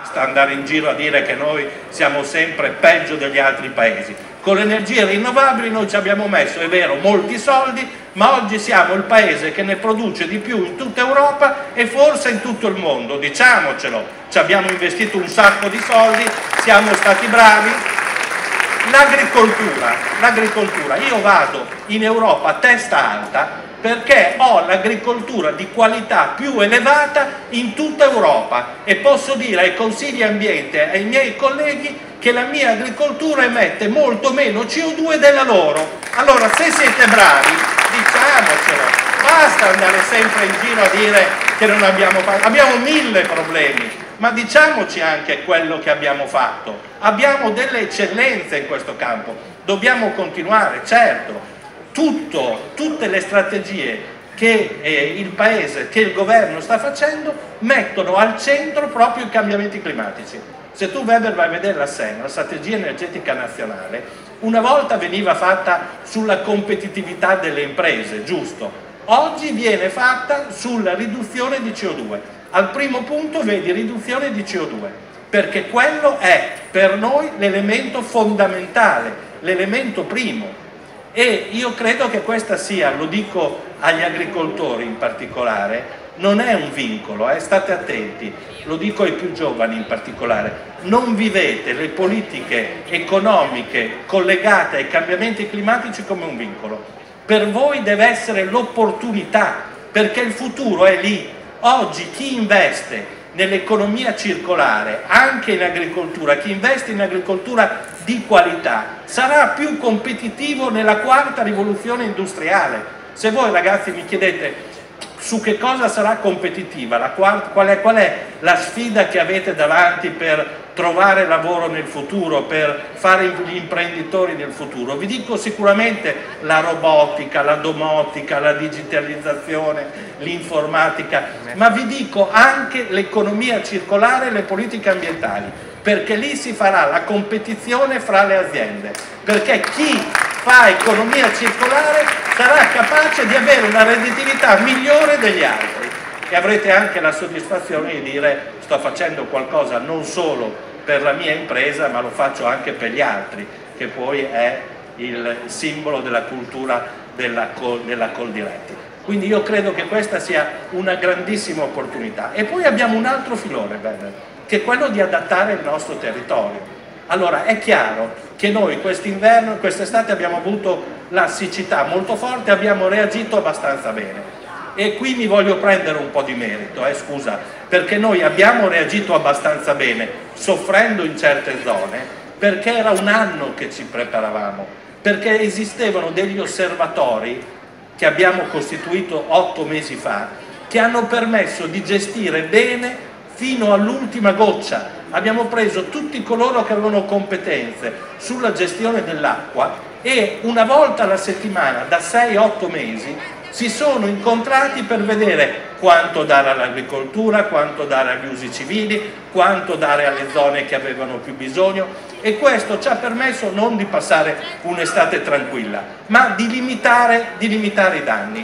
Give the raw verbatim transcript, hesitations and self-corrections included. Basta andare in giro a dire che noi siamo sempre peggio degli altri paesi. Con le energie rinnovabili noi ci abbiamo messo, è vero, molti soldi, ma oggi siamo il paese che ne produce di più in tutta Europa e forse in tutto il mondo, diciamocelo. Ci abbiamo investito un sacco di soldi, siamo stati bravi. L'agricoltura, l'agricoltura. Io vado in Europa a testa alta perché ho l'agricoltura di qualità più elevata in tutta Europa e posso dire ai consigli ambiente e ai miei colleghi che la mia agricoltura emette molto meno C O due della loro. Allora, se siete bravi, diciamocelo, basta andare sempre in giro a dire che non abbiamo fatto, abbiamo mille problemi, ma diciamoci anche quello che abbiamo fatto. Abbiamo delle eccellenze in questo campo, dobbiamo continuare, certo. Tutto, tutte le strategie che eh, il Paese, che il Governo sta facendo, mettono al centro proprio i cambiamenti climatici. Se tu, Weber, vai a vedere la S E M, la strategia energetica nazionale, una volta veniva fatta sulla competitività delle imprese, giusto? Oggi viene fatta sulla riduzione di C O due. Al primo punto vedi riduzione di C O due, perché quello è per noi l'elemento fondamentale, l'elemento primo. E io credo che questa sia, lo dico agli agricoltori in particolare, non è un vincolo, eh? State attenti, lo dico ai più giovani in particolare, non vivete le politiche economiche collegate ai cambiamenti climatici come un vincolo. Per voi deve essere l'opportunità, perché il futuro è lì. Oggi chi investe nell'economia circolare, anche in agricoltura, chi investe in agricoltura di qualità sarà più competitivo nella quarta rivoluzione industriale. Se voi ragazzi mi chiedete su che cosa sarà competitiva, la quarta, qual è, qual è la sfida che avete davanti per trovare lavoro nel futuro, per fare gli imprenditori del futuro, vi dico sicuramente la robotica, la domotica, la digitalizzazione, l'informatica, ma vi dico anche l'economia circolare e le politiche ambientali, perché lì si farà la competizione fra le aziende, perché chi fa economia circolare sarà capace di avere una redditività migliore degli altri e avrete anche la soddisfazione di dire sto facendo qualcosa non solo per la mia impresa, ma lo faccio anche per gli altri, che poi è il simbolo della cultura della Coldiretti. Quindi io credo che questa sia una grandissima opportunità. E poi abbiamo un altro filone, Weber, che è quello di adattare il nostro territorio. Allora è chiaro che noi quest'inverno, quest'estate abbiamo avuto la siccità molto forte, abbiamo reagito abbastanza bene. E qui mi voglio prendere un po' di merito, eh, scusa, perché noi abbiamo reagito abbastanza bene, soffrendo in certe zone, perché era un anno che ci preparavamo, perché esistevano degli osservatori che abbiamo costituito otto mesi fa, che hanno permesso di gestire bene fino all'ultima goccia. Abbiamo preso tutti coloro che avevano competenze sulla gestione dell'acqua e una volta alla settimana, da sei otto mesi, si sono incontrati per vedere quanto dare all'agricoltura, quanto dare agli usi civili, quanto dare alle zone che avevano più bisogno e questo ci ha permesso non di passare un'estate tranquilla, ma di limitare, di limitare i danni.